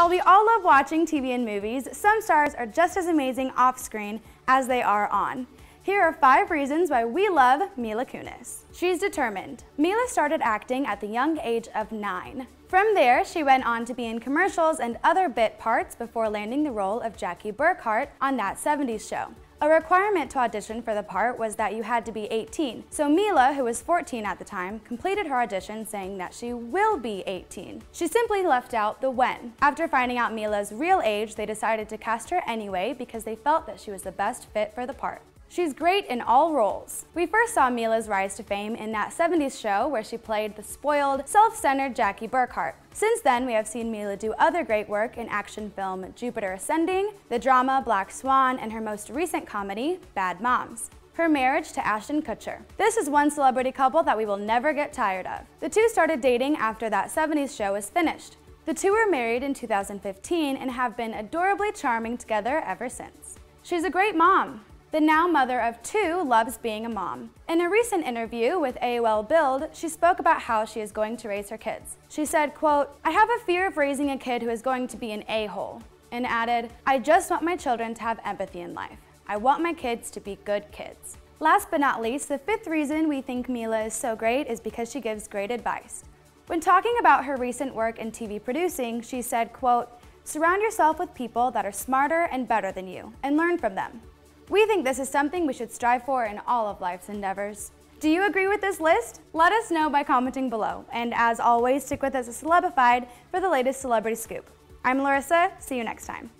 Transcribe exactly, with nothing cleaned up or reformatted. While we all love watching T V and movies, some stars are just as amazing off-screen as they are on. Here are five reasons why we love Mila Kunis. She's determined. Mila started acting at the young age of nine. From there, she went on to be in commercials and other bit parts before landing the role of Jackie Burkhart on That seventies Show. A requirement to audition for the part was that you had to be eighteen, so Mila, who was fourteen at the time, completed her audition saying that she will be eighteen. She simply left out the when. After finding out Mila's real age, they decided to cast her anyway because they felt that she was the best fit for the part. She's great in all roles. We first saw Mila's rise to fame in That seventies Show, where she played the spoiled, self-centered Jackie Burkhart. Since then, we have seen Mila do other great work in action film Jupiter Ascending, the drama Black Swan, and her most recent comedy, Bad Moms. Her marriage to Ashton Kutcher. This is one celebrity couple that we will never get tired of. The two started dating after That seventies Show was finished. The two were married in two thousand fifteen and have been adorably charming together ever since. She's a great mom. The now mother of two loves being a mom. In a recent interview with A O L Build, she spoke about how she is going to raise her kids. She said, quote, "I have a fear of raising a kid who is going to be an a-hole," and added, "I just want my children to have empathy in life. I want my kids to be good kids." Last but not least, the fifth reason we think Mila is so great is because she gives great advice. When talking about her recent work in T V producing, she said, quote, "Surround yourself with people that are smarter and better than you, and learn from them." We think this is something we should strive for in all of life's endeavors. Do you agree with this list? Let us know by commenting below. And as always, stick with us at Celebified for the latest celebrity scoop. I'm Larissa, see you next time.